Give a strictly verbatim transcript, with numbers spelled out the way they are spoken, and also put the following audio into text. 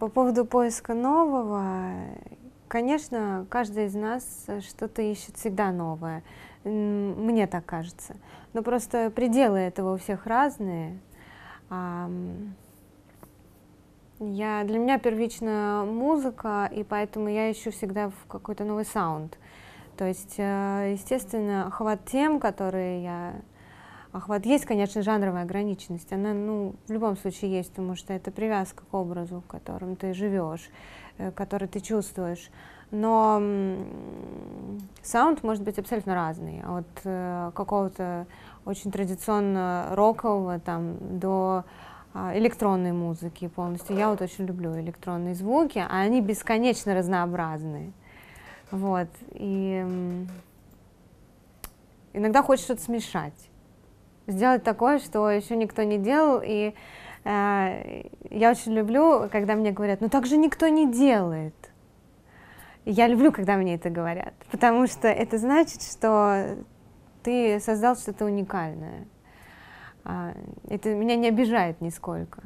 По поводу поиска нового, конечно, каждый из нас что-то ищет всегда новое, мне так кажется. Но просто пределы этого у всех разные. Я, для меня первична музыка, и поэтому я ищу всегда в какой-то новый саунд. То есть, естественно, охват тем, которые я... Охват есть, конечно, жанровая ограниченность, она, ну, в любом случае есть, потому что это привязка к образу, в котором ты живешь, который ты чувствуешь. Но саунд может быть абсолютно разный, от э, какого-то очень традиционно рокового там, до э, электронной музыки полностью. Я вот очень люблю электронные звуки, а они бесконечно разнообразны. Вот. И э, иногда хочется что-то смешать. Сделать такое, что еще никто не делал, и э, я очень люблю, когда мне говорят, ну так же никто не делает. Я люблю, когда мне это говорят, потому что это значит, что ты создал что-то уникальное. Это меня не обижает нисколько.